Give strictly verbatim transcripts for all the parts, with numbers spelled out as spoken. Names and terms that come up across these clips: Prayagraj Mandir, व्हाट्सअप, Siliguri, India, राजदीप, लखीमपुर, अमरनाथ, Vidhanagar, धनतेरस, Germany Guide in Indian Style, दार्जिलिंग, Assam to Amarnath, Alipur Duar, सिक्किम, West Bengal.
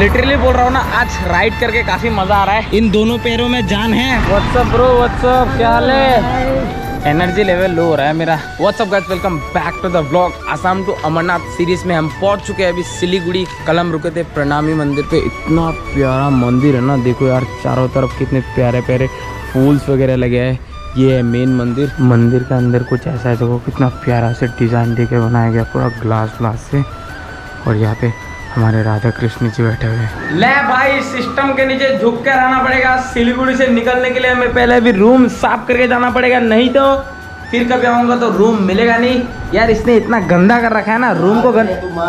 Literally बोल रहा हूँ ना, आज राइड करके काफी मजा आ रहा है। इन दोनों पैरों में जान है। व्हाट्सअप ब्रो, व्हाट्सअप, क्या हाल है? एनर्जी लेवल लो हो रहा है मेरा। व्हाट्सअप guys, welcome back to the vlog. Assam to अमरनाथ series में हम पहुंच चुके हैं अभी सिलीगुड़ी। कल हम रुके थे प्रणामी मंदिर पे। इतना प्यारा मंदिर है ना, देखो यार चारों तरफ कितने प्यारे प्यारे फूल्स वगैरह लगे हैं। ये है मेन मंदिर। मंदिर का अंदर कुछ ऐसा है, देखो कितना प्यारा से डिजाइन देके बनाया गया, पूरा ग्लास ग्लास से। और यहाँ पे हमारे राधा कृष्ण जी बैठे हुए हैं। ले भाई, सिस्टम के नीचे झुक कर आना पड़ेगा। सिलीगुड़ी से निकलने के लिए हमें पहले अभी रूम साफ करके जाना पड़ेगा, नहीं तो फिर कभी आऊँगा तो रूम मिलेगा नहीं। यार इसने इतना गंदा कर रखा है ना रूम को।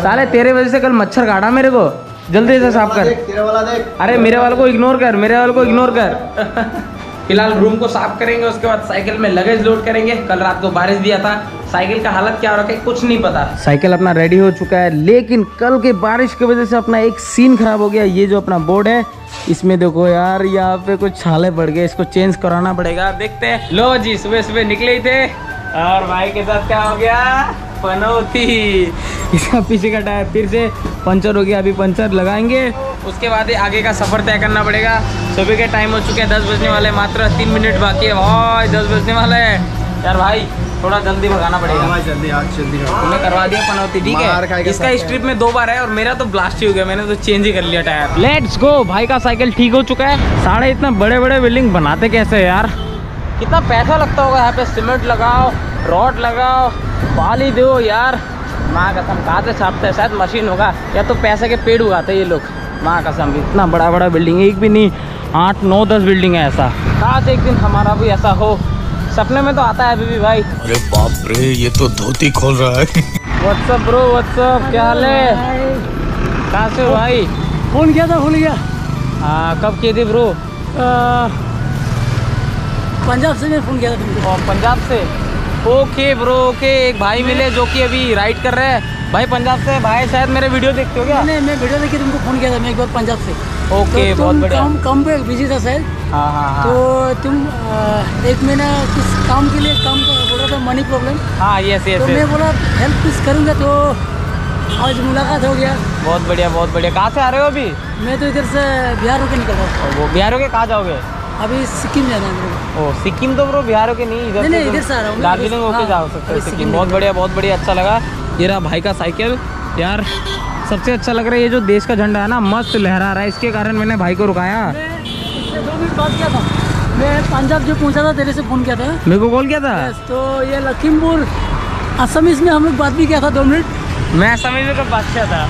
साले तेरे वजह से कल मच्छर काटा मेरे को। जल्दी से साफ कर। अरे मेरे वालों को इग्नोर कर, मेरे वालों को इग्नोर कर। फिलहाल रूम को साफ करेंगे, उसके बाद साइकिल में लगेज लोड करेंगे। कल रात को बारिश भी आता, साइकिल का हालत क्या हो रखा है कुछ नहीं पता। साइकिल अपना रेडी हो चुका है, लेकिन कल के बारिश की वजह से अपना एक सीन खराब हो गया। ये जो अपना बोर्ड है, इसमें देखो यार यहाँ पे कुछ छाले पड़ गए, इसको चेंज कराना पड़ेगा। देखते हैं। लो जी, सुबह सुबह निकले ही थे और भाई के साथ क्या हो गया, पनौती। इसका पीछे का टायर फिर से पंचर हो गया, अभी पंचर लगाएंगे, उसके बाद ही आगे का सफ़र तय करना पड़ेगा। सुबह के टाइम हो चुके हैं, दस बजने वाले, मात्र तीन मिनट बाकी है। भाई दस बजने वाले है यार, भाई थोड़ा जल्दी भगाना पड़ेगा। भाई जल्दी, आज जल्दी तुमने करवा दिया पनौती, ठीक है। इसका इस ट्रिप में दो बार है और मेरा तो ब्लास्ट ही हो गया, मैंने तो चेंज ही कर लिया टायर। Let's go. भाई का साइकिल ठीक हो चुका है। साढ़े इतना बड़े बड़े बिल्डिंग बनाते कैसे है यार, कितना पैसा लगता होगा। यहाँ पे सीमेंट लगाओ, रॉड लगाओ, बाली दो यार, माँ कसम कहाँ से छापते हैं। शायद मशीन होगा या तो पैसे के पेड़ उगाते हैं ये लोग। माँ कसम इतना बड़ा बड़ा बिल्डिंग है, एक भी नहीं, आठ नौ दस बिल्डिंग है। ऐसा काश एक दिन हमारा भी ऐसा हो, सपने में तो आता है अभी भी भाई। अरे बाप रे, ये तो धोती खोल रहा है। व्हाट्सअप ब्रो, व्हाट्सअप, क्या हाल है? कहाँ से हो भाई? फोन किया था, भूल गया। हाँ, कब किए थे ब्रो? पंजाब से मैं फोन किया था। पंजाब से, ओके ब्रो, ओके। एक भाई मिले जो कि अभी राइड कर रहे हैं। भाई पंजाब से? भाई शायद मेरे वीडियो देखते हो क्या? नहीं, मैं वीडियो देखी, तुमको फोन किया था मैं एक बार पंजाब से। ओके, तो बहुत बढ़िया। काम कम पे बिजी था शायद। हाँ हाँ, तो तुम आ, एक महीना कुछ काम के लिए काम बोल रहा था, मनी प्रॉब्लम। हाँ, यस यस। तो मैं बोला हेल्प कुछ करूँगा, तो आज मुलाकात हो गया। बहुत बढ़िया, बहुत बढ़िया। कहाँ से आ रहे हो अभी? मैं तो इधर से बिहार होकर निकल रहा हूँ। वो बिहार होके कहाँ जाओगे? अभी सिक्किम जाना है। ओ सिक्किम, तो ब्रो बिहार होके नहीं, इधर नहीं, इधर से आ रहा हूँ, दार्जिलिंग होके जा सकते हो सिक्किम। बहुत बढ़िया, बहुत बढ़िया, अच्छा लगा। ये रहा भाई का साइकिल। यार सबसे अच्छा लग रहा है ये जो देश का झंडा है ना, मस्त लहरा रहा है, इसके कारण मैंने भाई को रुकाया। मैं इससे दो मिनट बात किया था, मैं पंजाब जो पहुंचा था तेरे से फोन किया था, मेरे को कॉल किया था। तो ये लखीमपुर असमीज में हम लोग बात भी किया था दो मिनट। मैं असमीज में कब बात किया था,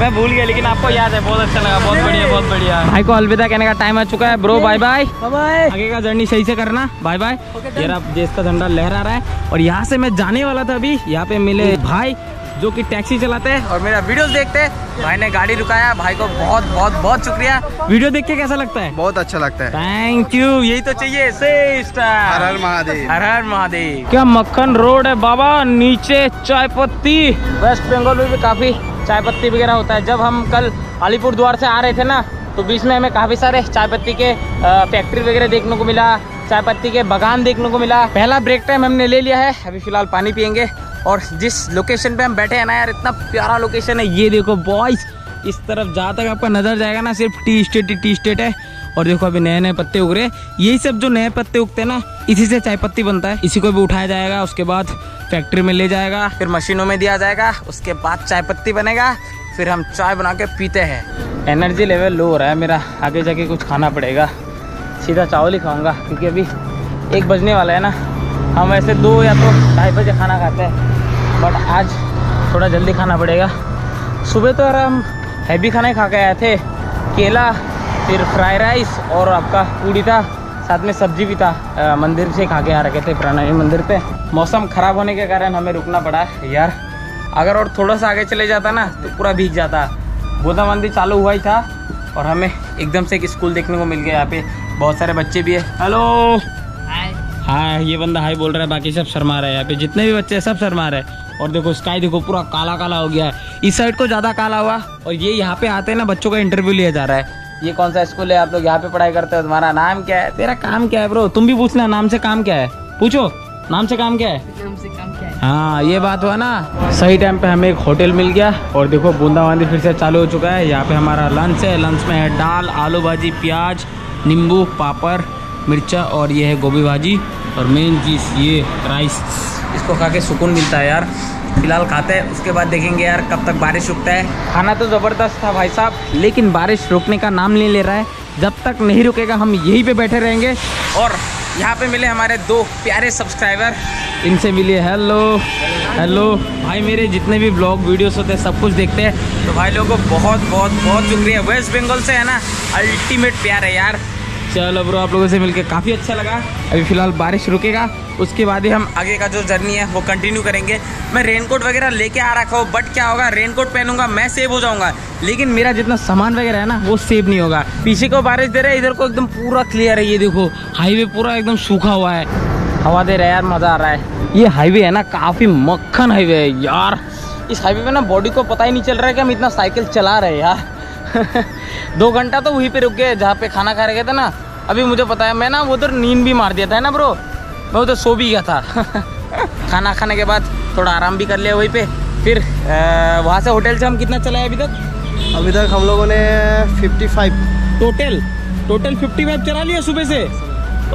मैं भूल गया, लेकिन आपको याद है। बहुत अच्छा लगा, बहुत बढ़िया, बहुत बढ़िया। भाई को अलविदा कहने का टाइम आ चुका है। Bro bye bye, bye. आगे का जर्नी सही से करना, बाय बाय। जरा देश का झंडा लहरा रहा है। और यहाँ से मैं जाने वाला था, अभी यहाँ पे मिले भाई जो कि टैक्सी चलाते हैं और मेरा वीडियोस देखते हैं। भाई ने गाड़ी रुकाया, भाई को बहुत बहुत बहुत शुक्रिया। वीडियो देख के कैसा लगता है? बहुत अच्छा लगता है, थैंक यू। यही तो चाहिए। हर हर महादेव, हर हर महादेव। क्या मक्खन रोड है बाबा, नीचे चाय पत्ती। वेस्ट बंगाल में भी काफी चाय पत्ती वगैरह होता है। जब हम कल अलीपुर द्वार से आ रहे थे ना, तो बीच में हमें काफ़ी सारे चाय पत्ती के फैक्ट्री वगैरह देखने को मिला, चाय पत्ती के बागान देखने को मिला। पहला ब्रेक टाइम हमने ले लिया है, अभी फिलहाल पानी पियेंगे। और जिस लोकेशन पे हम बैठे हैं ना यार, इतना प्यारा लोकेशन है। ये देखो बॉयज, इस तरफ जहाँ तक आपका नज़र जाएगा ना, सिर्फ टी स्टेट ही टी स्टेट है। और देखो अभी नए नए पत्ते उग रहे। यही सब जो नए पत्ते उगते हैं ना, इसी से चाय पत्ती बनता है। इसी को भी उठाया जाएगा, उसके बाद फैक्ट्री में ले जाएगा, फिर मशीनों में दिया जाएगा, उसके बाद चाय पत्ती बनेगा, फिर हम चाय बना के पीते हैं। एनर्जी लेवल लो हो रहा है मेरा, आगे जाके कुछ खाना पड़ेगा। सीधा चावल ही खाऊँगा, क्योंकि अभी एक बजने वाला है ना। हम वैसे दो या तो ढाई बजे खाना खाते हैं, बट आज थोड़ा जल्दी खाना पड़ेगा। सुबह तो यार हम हैवी खाना ही खा के आए थे, केला, फिर फ्राई राइस और आपका पूड़ी था, साथ में सब्जी भी था। आ, मंदिर से खा के आ रखे थे प्रणामी मंदिर पे। मौसम ख़राब होने के कारण हमें रुकना पड़ा यार। अगर और थोड़ा सा आगे चले जाता ना तो पूरा भीग जाता। बूंदाबांदी चालू हुआ ही था और हमें एकदम से एक स्कूल देखने को मिल गया। यहाँ पे बहुत सारे बच्चे भी है। Hello, hi hi. ये बंदा हाय बोल रहा है, बाकी सब शर्मा रहे हैं। यहाँ पे जितने भी बच्चे हैं सब शर्मा रहे हैं। और देखो स्काई देखो, पूरा काला काला हो गया है। इस साइड को ज़्यादा काला हुआ। और ये यहाँ पे आते हैं ना, बच्चों का इंटरव्यू लिया जा रहा है। ये कौन सा स्कूल है, आप लोग यहाँ पे पढ़ाई करते हो, तुम्हारा नाम क्या है, तेरा काम क्या है। ब्रो तुम भी पूछना, नाम से काम क्या है, पूछो। नाम से काम क्या है, नाम से काम क्या है। हाँ ये बात हुआ ना, सही टाइम पे हमें एक होटल मिल गया और देखो बूंदाबांदी फिर से चालू हो चुका है। यहाँ पे हमारा लंच है, लंच में है दाल, आलू भाजी, प्याज, नींबू, पापड़, मिर्चा और ये है गोभी भाजी और मेन चीज़ ये राइस। इसको खा के सुकून मिलता है यार। फिलहाल खाते हैं, उसके बाद देखेंगे यार कब तक बारिश रुकता है। खाना तो ज़बरदस्त था भाई साहब, लेकिन बारिश रुकने का नाम नहीं ले रहा है। जब तक नहीं रुकेगा हम यहीं पे बैठे रहेंगे। और यहाँ पे मिले हमारे दो प्यारे सब्सक्राइबर, इनसे मिलिए। हेलो हेलो भाई, मेरे जितने भी ब्लॉग वीडियोस होते हैं सब कुछ देखते हैं, तो भाई लोगों को बहुत बहुत बहुत शुक्रिया। वेस्ट बंगाल से है ना, अल्टीमेट प्यार है यार। चलो ब्रो, आप लोगों से मिलके काफ़ी अच्छा लगा। अभी फ़िलहाल बारिश रुकेगा, उसके बाद ही हम आगे का जो जर्नी है वो कंटिन्यू करेंगे। मैं रेनकोट वगैरह लेके आ रखा हूँ, बट क्या होगा, रेनकोट पहनूंगा मैं सेव हो जाऊँगा, लेकिन मेरा जितना सामान वगैरह है ना वो सेव नहीं होगा। पीछे को बारिश दे रहा है, इधर को एकदम पूरा क्लियर है। ये देखो हाईवे पूरा एकदम सूखा हुआ है, हवा दे रहा है यार, मज़ा आ रहा है। ये हाईवे है ना, काफ़ी मक्खन हाईवे है यार। इस हाईवे पर ना बॉडी को पता ही नहीं चल रहा है कि हम इतना साइकिल चला रहे हैं यार। दो घंटा तो वहीं पे रुक गए जहाँ पे खाना खा रहे थे ना। अभी मुझे पता है, मैं ना वो तो नींद भी मार दिया था है ना ब्रो, मैं उधर सो भी गया था। खाना खाने के बाद थोड़ा आराम भी कर लिया वहीं पे। फिर वहाँ से होटल से हम कितना चलाए अभी तक? अभी तक हम लोगों ने पचपन टोटल टोटल पचपन चला लिया सुबह से।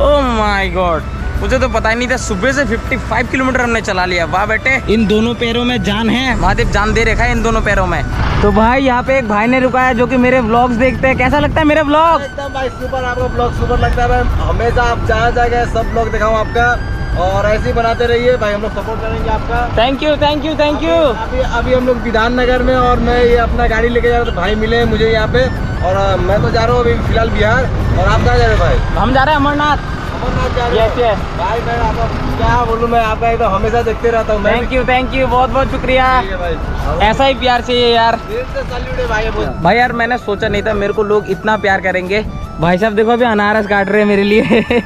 ओह माय गॉड, मुझे तो पता ही नहीं था सुबह से पचपन किलोमीटर हमने चला लिया। वाह बेटे, इन दोनों पैरों में जान है, महादेव जान दे रखा है इन दोनों पैरों में। तो भाई यहाँ पे एक भाई ने रुका है जो कि मेरे व्लॉग्स देखते हैं। कैसा लगता है मेरे व्लॉग? एकदम भाई सुपर, आपका व्लॉग सुपर लगता है भाई। हमेशा आप जहाँ जाएगा सब व्लॉग दिखाऊँ आपका, और ऐसे ही बनाते रहिए भाई, हम लोग सपोर्ट करेंगे आपका। Thank you thank you thank you. अभी अभी हम लोग विधाननगर में, और मैं ये अपना गाड़ी लेके जा रहा था, भाई मिले मुझे यहाँ पे। और मैं तो जा रहा हूँ अभी फिलहाल बिहार, और आप कहाँ जा रहे हो भाई? हम जा रहे हैं अमरनाथ। अमरनाथ जा रहे हैं भाई। मैं आपका क्या बोलूँ, मैं आपका एकदम हमेशा देखते रहता हूँ। थैंक यू थैंक यू, बहुत बहुत शुक्रिया भाई, ऐसा ही प्यार चाहिए यार। भाई भाई यार, मैंने सोचा नहीं था मेरे को लोग इतना प्यार करेंगे। भाई साहब देखो, अभी अनारस काट रहे हैं मेरे लिए।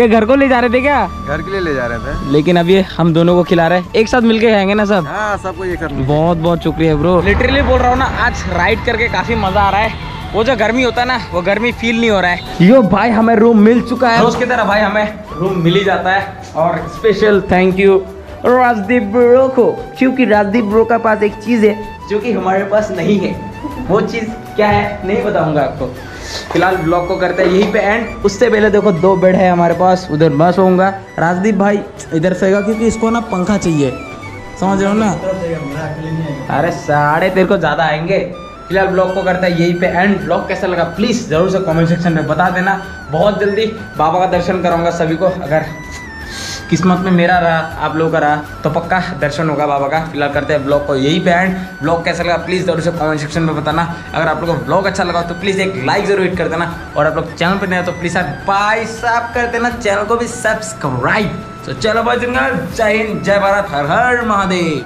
ये घर को ले जा रहे थे क्या? घर के लिए ले जा रहे थे, लेकिन अभी हम दोनों को खिला रहे हैं। एक साथ मिलके खाएंगे ना सब। हाँ, सबको ये करना। बहुत बहुत शुक्रिया ब्रो, लिटरली बोल रहा हूँ ना, आज राइड करके काफी मजा आ रहा है। वो जो गर्मी होता है ना, वो गर्मी फील नहीं हो रहा है। यो भाई, हमें रूम मिल चुका है। उसकी तरह भाई हमें रूम मिल ही जाता है, और special thank you राजदीप bro को, क्योंकि राजदीप ब्रो के पास एक चीज़ है जो कि हमारे पास नहीं है। वो चीज़ क्या है नहीं बताऊंगा आपको। फिलहाल ब्लॉग को करते हैं यहीं पे एंड। उससे पहले देखो दो बेड है हमारे पास, उधर मैं सोऊंगा, राजदीप भाई इधर सोएगा, क्योंकि इसको ना पंखा चाहिए, समझ रहे हो ना। अरे साढ़े तेरे को ज़्यादा आएंगे। फिलहाल ब्लॉग को करता है यहीं पे एंड। ब्लॉग कैसा लगा प्लीज़ ज़रूर से कॉमेंट सेक्शन में बता देना। बहुत जल्दी बाबा का दर्शन कराऊँगा सभी को, अगर किस्मत में मेरा रहा, आप लोगों का रहा, तो पक्का दर्शन होगा बाबा का। फिलहाल करते हैं ब्लॉग को यही पे एंड। ब्लॉग कैसा लगा प्लीज़ ज़रूर से कमेंट सेक्शन में बताना। अगर आप लोगों को ब्लॉग अच्छा लगा तो प्लीज़ एक लाइक ज़रूर हिट कर देना, और आप लोग चैनल पर नहीं आए तो प्लीज़ आप बाय साफ कर देना, चैनल को भी सब्सक्राइब। तो चलो भाई, जय हिंद जय भारत, हर हर महादेव।